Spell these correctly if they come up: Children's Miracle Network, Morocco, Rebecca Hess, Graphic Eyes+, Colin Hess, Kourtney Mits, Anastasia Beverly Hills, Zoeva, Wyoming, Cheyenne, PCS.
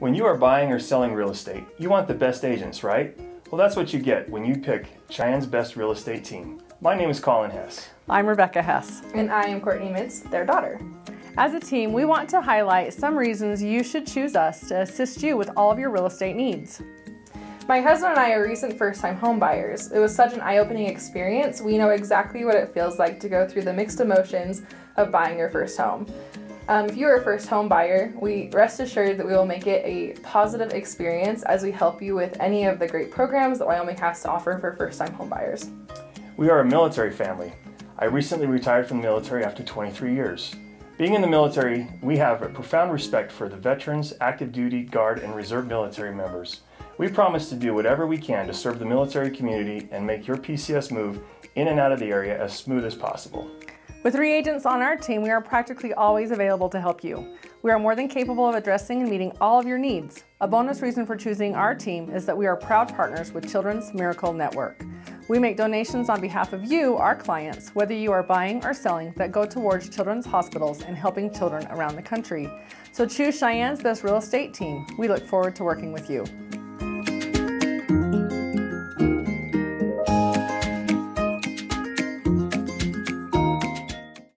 When you are buying or selling real estate, you want the best agents, right? Well, that's what you get when you pick Cheyenne's Best Real Estate Team. My name is Colin Hess. I'm Rebecca Hess. And I am Kourtney Mits, their daughter. As a team, we want to highlight some reasons you should choose us to assist you with all of your real estate needs. My husband and I are recent first-time home buyers. It was such an eye-opening experience. We know exactly what it feels like to go through the mixed emotions of buying your first home. If you are a first home buyer, we rest assured that we will make it a positive experience as we help you with any of the great programs that Wyoming has to offer for first-time home buyers. We are a military family. I recently retired from the military after 23 years. Being in the military, we have a profound respect for the veterans, active duty, guard, and reserve military members. We promise to do whatever we can to serve the military community and make your PCS move in and out of the area as smooth as possible. With 3 agents on our team, we are practically always available to help you. We are more than capable of addressing and meeting all of your needs. A bonus reason for choosing our team is that we are proud partners with Children's Miracle Network. We make donations on behalf of you, our clients, whether you are buying or selling, that go towards children's hospitals and helping children around the country. So choose Cheyenne's Best Real Estate Team. We look forward to working with you.